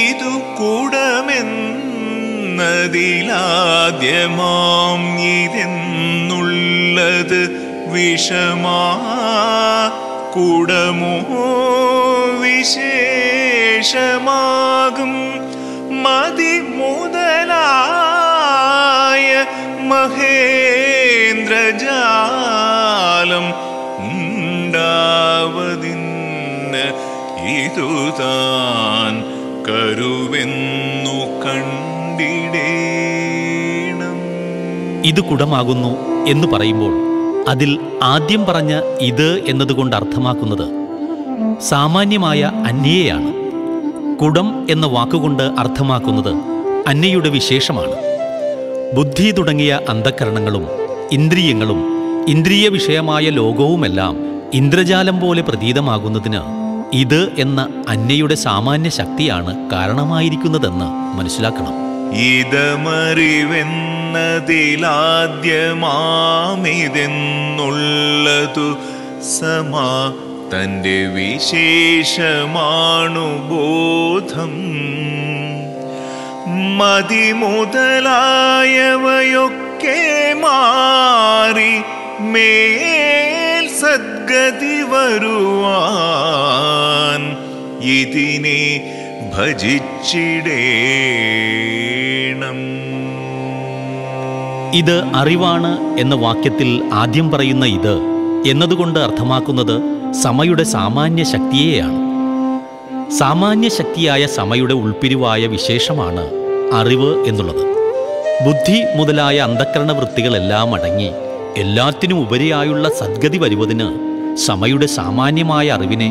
ഇതു കൂടമെന്നതിലാദ്യമാം ഇതെന്നുള്ളത് വിഷമാ കൂടമോ വിശേഷമാകും മതിമുതലായ മഹേന്ദ്രജാലം ഉണ്ടാവതിന് ഇതുതാൻ കരുവെന്നു കണ്ടിടേണം. ഇത് കുടമാകുന്നു എന്ന് പറയുമ്പോൾ അതിൽ ആദ്യം പറഞ്ഞ ഇത് എന്നതുകൊണ്ട് അർത്ഥമാക്കുന്നത് സാമാന്യമായ അന്യയാണ്. കുടം എന്ന വാക്കുകൊണ്ട് അർത്ഥമാക്കുന്നത് അന്യയുടെ വിശേഷമാണ്. ബുദ്ധി തുടങ്ങിയ അന്ധകരണങ്ങളും ഇന്ദ്രിയങ്ങളും ഇന്ദ്രിയ വിഷയമായ ലോകവുമെല്ലാം ഇന്ദ്രജാലം പോലെ പ്രതീതമാകുന്നതിന് ഇത് എന്ന അന്യയുടെ സാമാന്യ ശക്തിയാണ് കാരണമായിരിക്കുന്നതെന്ന് മനസ്സിലാക്കണം. ഇതമറിവെന്നതിലാദ്യമാമിതെന്നുള്ളതു സമാ തൻ്റെ വിശേഷമാണു ബോധം. മതി മുതലായവയൊക്കെ മാറി മേൽ സദ്ഗതി വരുവാൻ ഇതിനെ ഭജിച്ചിടേണം. ഇത് അറിവാണ് എന്ന വാക്യത്തിൽ ആദ്യം പറയുന്ന ഇത് എന്നതുകൊണ്ട് അർത്ഥമാക്കുന്നത് സമയുടെ സാമാന്യ ശക്തിയെയാണ്. സാമാന്യ ശക്തിയായ സമയുടെ ഉൾപ്പിരിവായ വിശേഷമാണ് അറിവ് എന്നുള്ളത്. ബുദ്ധി മുതലായ അന്ധകരണ വൃത്തികളെല്ലാം അടങ്ങി എല്ലാത്തിനും ഉപരിയായുള്ള സദ്ഗതി വരുവതിന് സമയുടെ സാമാന്യമായ അറിവിനെ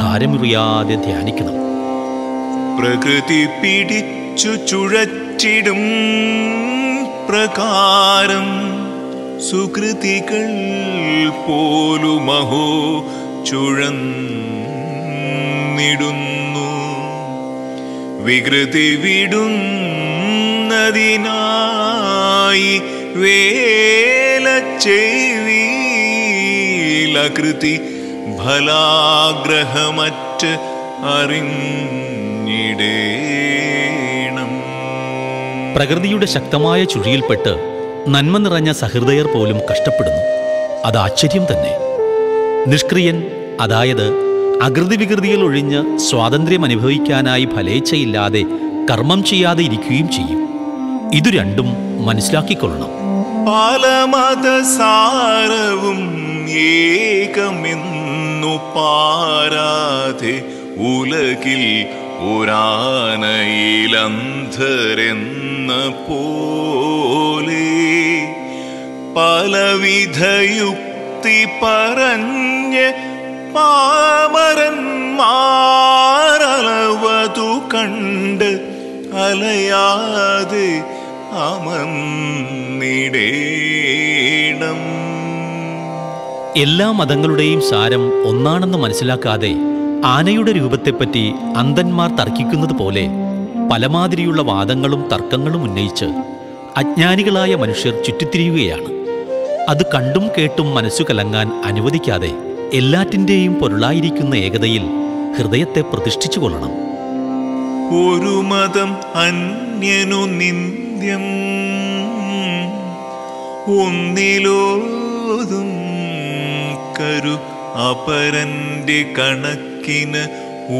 ധാരമുറിയാതെ ധ്യാനിക്കണം. പ്രകൃതി പിടിച്ചു ചുഴച്ചിടും പ്രകാരം സുകൃതികൾ പോലുമഹോ ചുഴന്നിടുന്നു. വികൃതി വിടുന്നതിനായി വേല ചെയ്വീലകൃതി ഫലാഗ്രഹമറ്റ് അറിഞ്ഞിടേണം. പ്രകൃതിയുടെ ശക്തമായ ചുഴിയിൽപ്പെട്ട് നന്മ നിറഞ്ഞ സഹൃദയർ പോലും കഷ്ടപ്പെടുന്നു. അത് ആശ്ചര്യം തന്നെ. നിഷ്ക്രിയൻ, അതായത് അകൃതി വികൃതികൾ ഒഴിഞ്ഞ് സ്വാതന്ത്ര്യം അനുഭവിക്കാനായി ഫലേച്ഛയില്ലാതെ കർമ്മം ചെയ്യാതെ ഇരിക്കുകയും ചെയ്യും. ഇതു രണ്ടും മനസ്സിലാക്കിക്കൊള്ളണം. പല മതസാരവും ഏകമെന്നു പാരാതെ ഉലകിൽ ഒരാനയിലന്ധരെന്ന പോലെ പലവിധയുക്തി പറഞ്ഞ് പാമരന്മാരളവതു കണ്ട് അലയാതെ അമർന്നിടേണം. എല്ലാ മതങ്ങളുടെയും സാരം ഒന്നാണെന്ന് മനസ്സിലാക്കാതെ ആനയുടെ രൂപത്തെപ്പറ്റി അന്ധന്മാർ തർക്കിക്കുന്നത് പോലെ പലമാതിരിയുള്ള വാദങ്ങളും തർക്കങ്ങളും ഉന്നയിച്ച് അജ്ഞാനികളായ മനുഷ്യർ ചുറ്റിത്തിരിയുകയാണ്. അത് കണ്ടും കേട്ടും മനസ്സു കലങ്ങാൻ അനുവദിക്കാതെ എല്ലാറ്റിൻ്റെയും പൊരുളായിരിക്കുന്ന ഏകതയിൽ ഹൃദയത്തെ പ്രതിഷ്ഠിച്ചു കൊള്ളണം. ഒരു മതം അന്യനു നിന്ദ്യം ഒന്നിലോതും കരു അപരൻ്റെ കണക്കിന്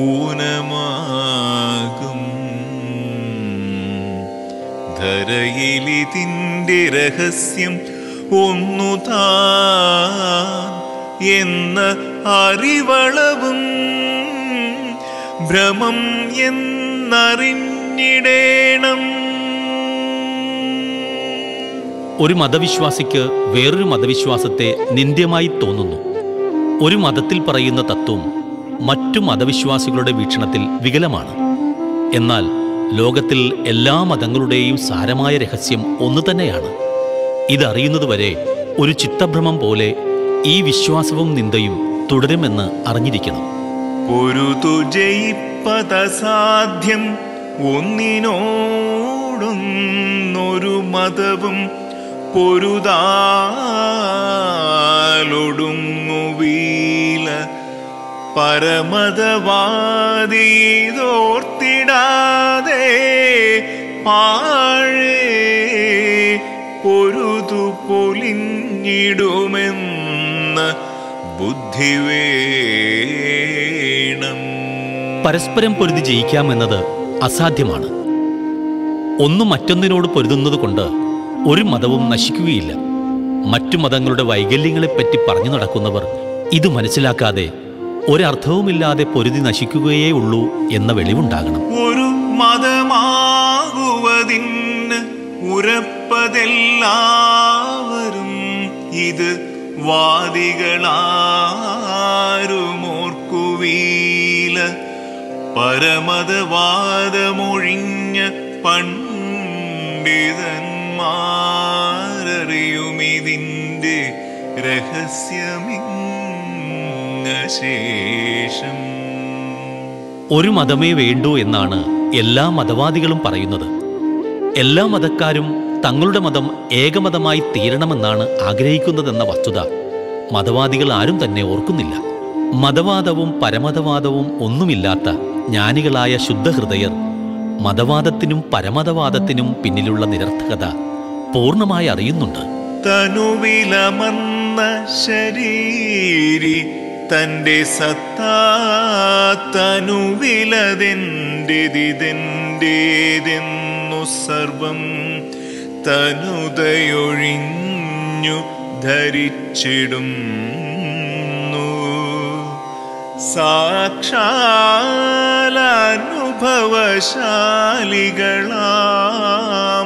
ഊനമാകും. ധരയിലിതിൻ്റെ രഹസ്യം ഒന്നു താൻ എന്ന അറിവളവും ഭ്രമം എന്നറിഞ്ഞിടേണം. ഒരു മതവിശ്വാസിക്ക് വേറൊരു മതവിശ്വാസത്തെ നിന്ദ്യമായി തോന്നുന്നു. ഒരു മതത്തിൽ പറയുന്ന തത്വം മറ്റു മതവിശ്വാസികളുടെ വീക്ഷണത്തിൽ വികലമാണ്. എന്നാൽ ലോകത്തിൽ എല്ലാ മതങ്ങളുടെയും സാരമായ രഹസ്യം ഒന്നു തന്നെയാണ്. ഇതറിയുന്നതുവരെ ഒരു ചിത്തഭ്രമം പോലെ ഈ വിശ്വാസവും നിന്ദയും തുടരുമെന്ന് അറിഞ്ഞിരിക്കണം. പൊരുതു ജയിപ്പതസാധ്യം ഒന്നിനോടൊന്നൊരു മതവും പൊരുതാലൊടുങ്ങുവീല பரமதவாதிதோர்த்திடாதே பாழே பொருது பொலிஞ்சிடுமெന്ന് ബുദ്ധി വേണം. പരസ്പരം പൊരുതി ജയിക്കാമെന്നത് അസാധ്യമാണ്. ഒന്നും മറ്റൊന്നിനോട് പൊരുതുന്നതുകൊണ്ട് ഒരു മതവും നശിക്കുകയില്ല. മറ്റു മതങ്ങളുടെ വൈകല്യങ്ങളെപ്പറ്റി പറഞ്ഞു നടക്കുന്നവർ ഇത് മനസ്സിലാക്കാതെ ഒരർത്ഥവുമില്ലാതെ പൊരുതി നശിക്കുകയേ ഉള്ളൂ എന്ന വെളിവുണ്ടാകണം. ഒരു മതമാകുവതിന് ഉറപ്പതെല്ലാവരും ഇത് വാദികളാരുമോർക്കുവീല. പരമതവാദമൊഴിഞ്ഞ പണ്ഡിതന്മാരറിയുമിതിൻ്റെ രഹസ്യമിന്ന ശേഷം. ഒരു മതമേ വേണ്ടൂ എന്നാണ് എല്ലാ മതവാദികളും പറയുന്നത്. എല്ലാ മതക്കാരും തങ്ങളുടെ മതം ഏകമതമായി തീരണമെന്നാണ് ആഗ്രഹിക്കുന്നതെന്ന വസ്തുത മതവാദികൾ ആരും തന്നെ ഓർക്കുന്നില്ല. മതവാദവും പരമതവാദവും ഒന്നുമില്ലാത്ത ജ്ഞാനികളായ ശുദ്ധഹൃദയർ മതവാദത്തിനും പരമതവാദത്തിനും പിന്നിലുള്ള നിരർത്ഥകത പൂർണ്ണമായി അറിയുന്നുണ്ട്. തനുവിലമർന്ന ശരീരി തൻ്റെ സത്താ തനുവിലതെന്റെതിതെന്റേതെന്നു സർവം തനുതയൊഴിഞ്ഞു ധരിച്ചിടും സാക്ഷാലനുഭവശാലികളാം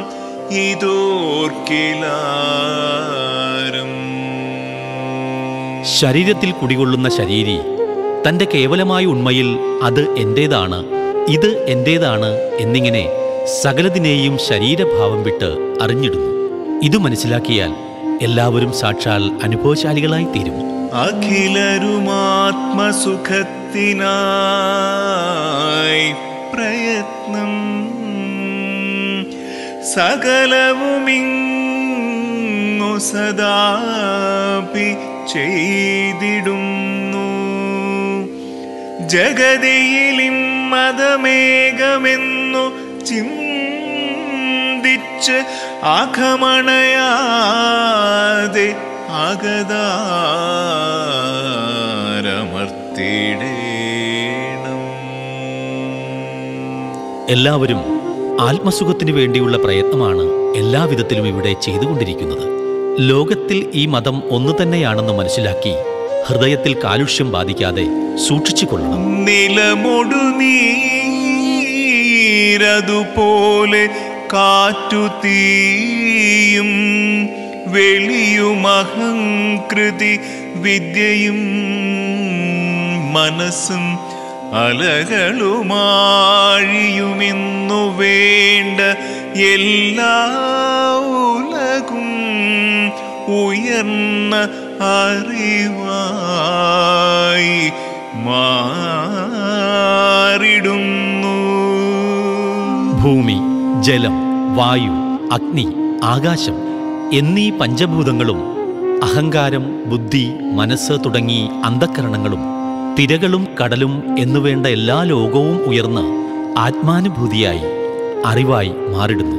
ഇതോർക്കിലാരം. ശരീരത്തിൽ കുടികൊള്ളുന്ന ശരീരി തൻ്റെ കേവലമായ ഉണ്മയിൽ അത് എൻ്റേതാണ്, ഇത് എൻ്റേതാണ് എന്നിങ്ങനെ സകലതിനെയും ശരീരഭാവം വിട്ട് അറിഞ്ഞിടുന്നു. ഇത് മനസ്സിലാക്കിയാൽ എല്ലാവരും സാക്ഷാൽ അനുഭവശാലികളായി തീരും. അഖിലരുമാത്മസുഖത്തിനായി പ്രയത്നം സകലവുമിങ്ങു സദാപി ചെയ്തിടുന്നു. ജഗതിയിലും മതമേകമെന്നു ചിന്തിച്ച് ആഖമണയാതെ അകതാരമർത്തിടേണം. എല്ലാവരും ആത്മസുഖത്തിനു വേണ്ടിയുള്ള പ്രയത്നമാണ് എല്ലാവിധത്തിലും ഇവിടെ ചെയ്തുകൊണ്ടിരിക്കുന്നത്. ലോകത്തിൽ ഈ മതം ഒന്നു തന്നെയാണെന്ന് മനസ്സിലാക്കി ഹൃദയത്തിൽ കാലുഷ്യം ബാധിക്കാതെ സൂക്ഷിച്ചുകൊള്ളണം. നിലമൊടു നീരതുപോലെ കാറ്റു തീയും വെളിയും അഹംകൃതി വിദ്യയും മനസ്സും അലകളുമാഴിയുമെന്നു വേണ്ട എല്ലാ ഉലകും ഉയർന്ന അറിവായി മാറിടുന്നു. ഭൂമി, ജലം, വായു, അഗ്നി, ആകാശം എന്നീ പഞ്ചഭൂതങ്ങളും അഹങ്കാരം, ബുദ്ധി, മനസ്സ് തുടങ്ങി അന്ധകരണങ്ങളും തിരകളും കടലും എന്നുവേണ്ട എല്ലാ ലോകവും ഉയർന്ന് ആത്മാനുഭൂതിയായി അറിവായി മാറിടുന്നു.